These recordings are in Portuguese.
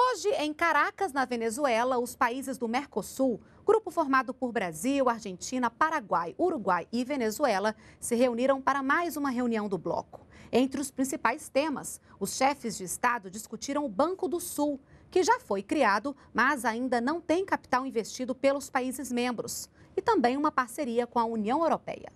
Hoje, em Caracas, na Venezuela, os países do Mercosul, grupo formado por Brasil, Argentina, Paraguai, Uruguai e Venezuela, se reuniram para mais uma reunião do bloco. Entre os principais temas, os chefes de Estado discutiram o Banco do Sul, que já foi criado, mas ainda não tem capital investido pelos países membros, e também uma parceria com a União Europeia.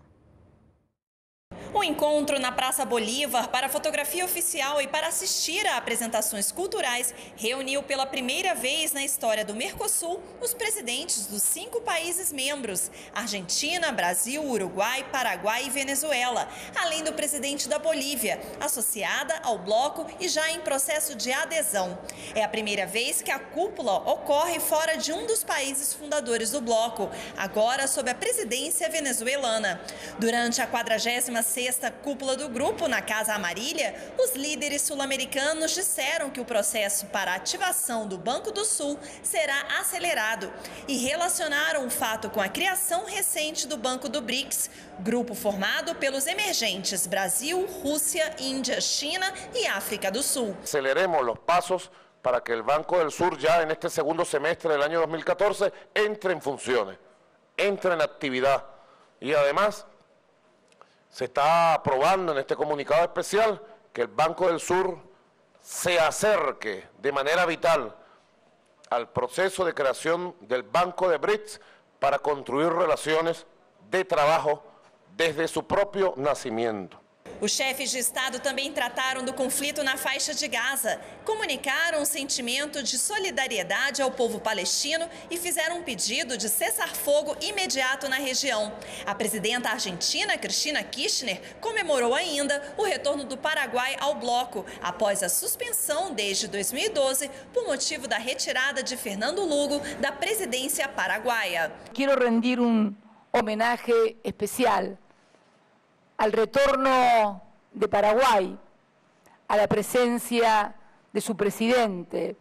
Um encontro na Praça Bolívar para fotografia oficial e para assistir a apresentações culturais reuniu pela primeira vez na história do Mercosul os presidentes dos 5 países membros, Argentina, Brasil, Uruguai, Paraguai e Venezuela, além do presidente da Bolívia, associada ao bloco e já em processo de adesão. É a primeira vez que a cúpula ocorre fora de um dos países fundadores do bloco, agora sob a presidência venezuelana. Durante a 46ª cúpula do grupo na Casa Amarilla, os líderes sul-americanos disseram que o processo para a ativação do Banco do Sul será acelerado e relacionaram o fato com a criação recente do Banco do BRICS, grupo formado pelos emergentes Brasil, Rússia, Índia, China e África do Sul. Aceleremos os passos para que o Banco do Sul já neste segundo semestre do ano 2014 entre em funciones, entre em atividade e, además, se está aprobando en este comunicado especial que el Banco del Sur se acerque de manera vital al proceso de creación del Banco de BRICS para construir relaciones de trabajo desde su propio nacimiento. Os chefes de Estado também trataram do conflito na faixa de Gaza, comunicaram um sentimento de solidariedade ao povo palestino e fizeram um pedido de cessar-fogo imediato na região. A presidenta argentina, Cristina Kirchner, comemorou ainda o retorno do Paraguai ao bloco, após a suspensão desde 2012 por motivo da retirada de Fernando Lugo da presidência paraguaia. Quero rendir um homenagem especial al retorno de Paraguay, a la presencia de su presidente.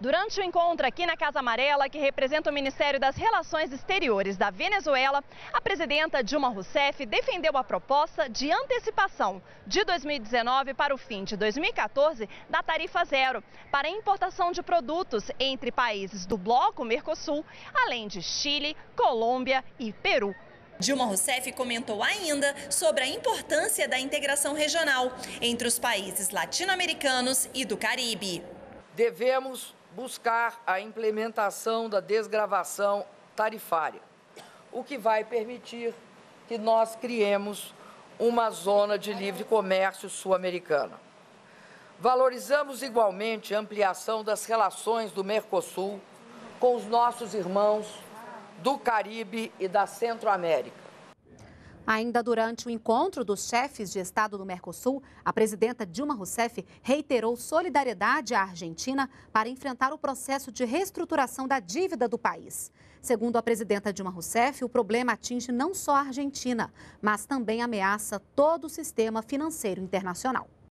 Durante o encontro aqui na Casa Amarilla, que representa o Ministério das Relações Exteriores da Venezuela, a presidenta Dilma Rousseff defendeu a proposta de antecipação de 2019 para o fim de 2014 da tarifa zero para a importação de produtos entre países do bloco Mercosul, além de Chile, Colômbia e Peru. Dilma Rousseff comentou ainda sobre a importância da integração regional entre os países latino-americanos e do Caribe. Devemos buscar a implementação da desgravação tarifária, o que vai permitir que nós criemos uma zona de livre comércio sul-americana. Valorizamos igualmente a ampliação das relações do Mercosul com os nossos irmãos do Caribe e da Centro-América. Ainda durante o encontro dos chefes de Estado do Mercosul, a presidenta Dilma Rousseff reiterou solidariedade à Argentina para enfrentar o processo de reestruturação da dívida do país. Segundo a presidenta Dilma Rousseff, o problema atinge não só a Argentina, mas também ameaça todo o sistema financeiro internacional.